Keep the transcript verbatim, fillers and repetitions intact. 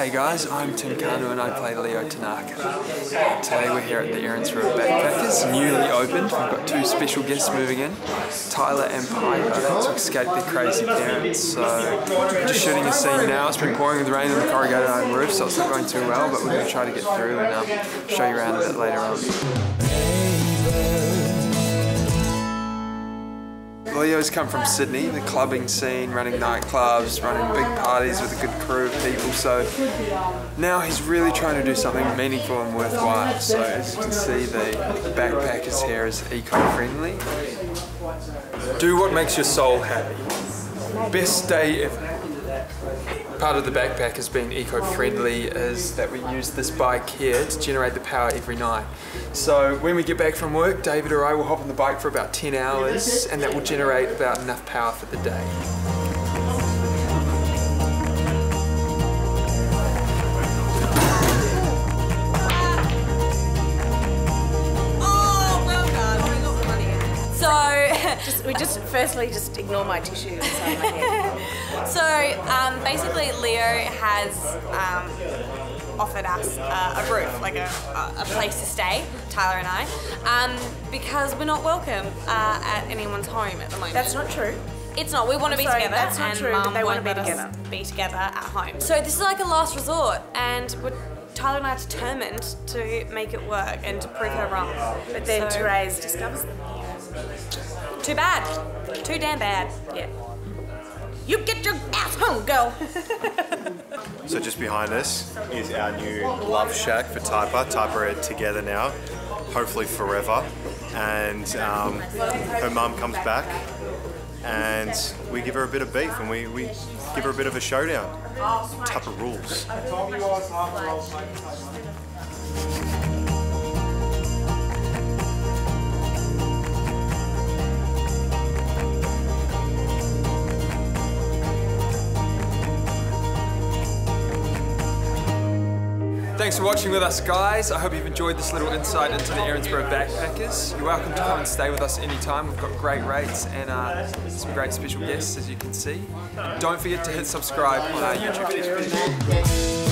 Hey guys, I'm Tim Kano and I play Leo Tanaka. Today we're here at the Erinsborough Backpackers, newly opened. We've got two special guests moving in, Tyler and Piper, to escape their crazy parents. So we're just shooting a scene now. It's been pouring with rain on the corrugated iron roof, so it's not going too well, but we're going to try to get through and um, show you around a bit later on. Leo's come from Sydney, the clubbing scene, running nightclubs, running big parties with a good crew of people, so now he's really trying to do something meaningful and worthwhile. So as you can see, the backpackers here is eco-friendly. Do what makes your soul happy. Best day ever. Part of the backpackers being eco-friendly is that we use this bike here to generate the power every night. So when we get back from work, David or I will hop on the bike for about ten hours, and that will generate about enough power for the day. Oh, well done. We got the money in. So just, we just firstly just ignore my tissue inside my head. So um, basically, Leo has. Um, offered us uh, a roof, like a, a place to stay, Tyler and I, um, because we're not welcome uh, at anyone's home at the moment. That's not true. It's not. We want to be together. That's not true, but they want to be together. Be together at home. So this is like a last resort, and we're, Tyler and I are determined to make it work and to prove her wrong. But then Therese discovers them. Too bad. Too damn bad. Yeah. You get your ass home, girl. So just behind us is our new love shack for Taipa. Taipa are together now, hopefully forever. And um, her mum comes back and we give her a bit of beef and we, we give her a bit of a showdown. Taipa rules. Thanks for watching with us, guys. I hope you've enjoyed this little insight into the Erinsborough Backpackers. You're welcome to come and stay with us anytime. We've got great rates and uh, some great special guests, as you can see. Don't forget to hit subscribe on our YouTube channel.